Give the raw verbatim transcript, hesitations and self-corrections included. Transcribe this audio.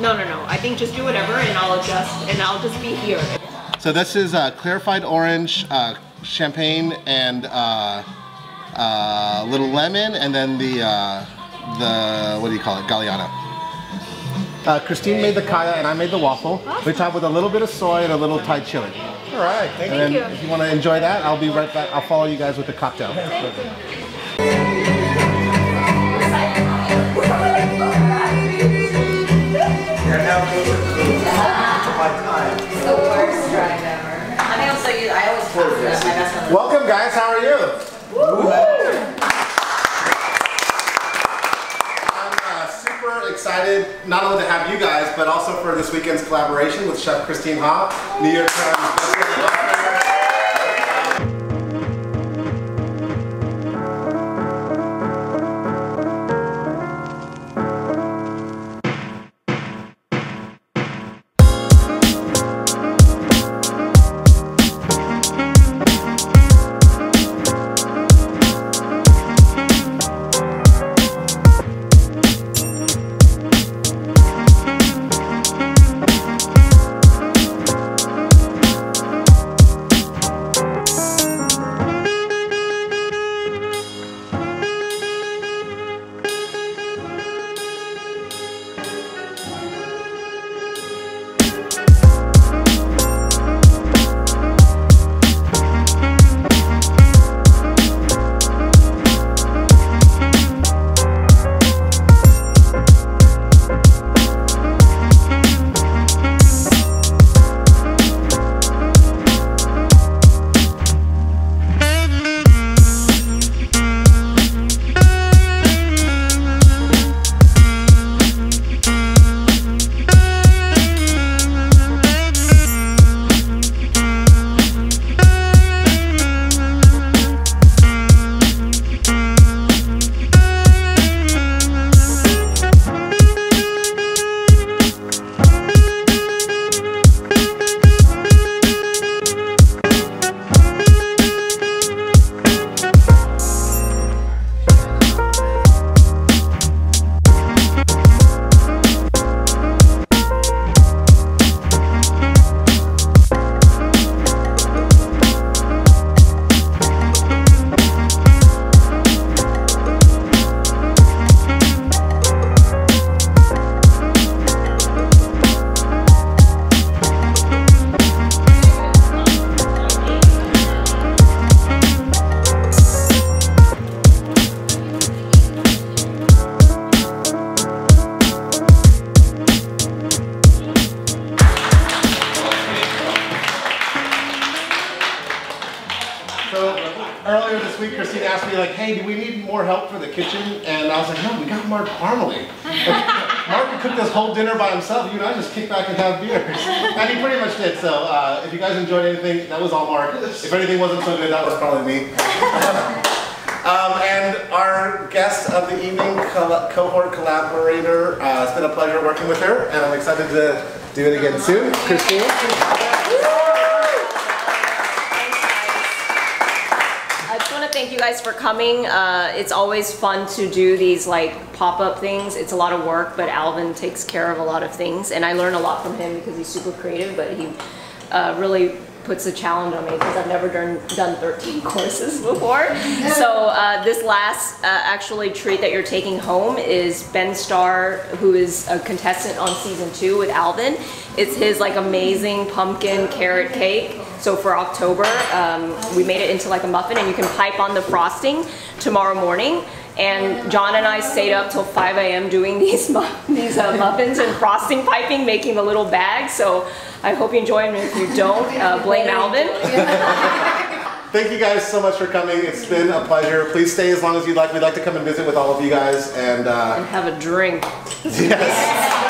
No, no, no. I think just do whatever and I'll adjust and I'll just be here. So this is uh, clarified orange, uh, champagne, and a uh, uh, little lemon, and then the, uh, the what do you call it, Galliano. Uh, Christine made the kaya and I made the waffle. Awesome. We topped with a little bit of soy and a little Thai chili. All right, thank and you. And if you want to enjoy that, I'll be right back. I'll follow you guys with the cocktail. Thank you. They're now able to my time. It's the worst drive ever. I mean, I'll tell you, I always work this. Welcome, guys. How are you? Woo! I'm uh, super excited, not only to have you guys, but also for this weekend's collaboration with Chef Christine Ha, New York Times bestselling author. Earlier this week, Christine asked me, like, hey, do we need more help for the kitchen? And I was like, no, we got Mark Parmalee. Like, Mark could cook this whole dinner by himself. You and I just kick back and have beers. And he pretty much did. So uh, if you guys enjoyed anything, that was all Mark. If anything wasn't so good, that was probably me. um, and our guest of the evening, co cohort collaborator, uh, it's been a pleasure working with her. And I'm excited to do it again soon. Christine. Thank you guys for coming. Uh, it's always fun to do these like pop-up things. It's a lot of work, but Alvin takes care of a lot of things, and I learn a lot from him because he's super creative, but he uh, really puts a challenge on me because I've never done, done thirteen courses before. So uh, this last uh, actually treat that you're taking home is Ben Starr, who is a contestant on season two with Alvin. It's his like amazing pumpkin carrot cake. So for October, um, we made it into like a muffin, and you can pipe on the frosting tomorrow morning. And John and I stayed up till five A M doing these, mu these uh, muffins and frosting piping, making the little bags. So I hope you enjoy them. If you don't, uh, blame Alvin. Thank you guys so much for coming. It's been a pleasure. Please stay as long as you'd like. We'd like to come and visit with all of you guys and, uh, and have a drink. Yes.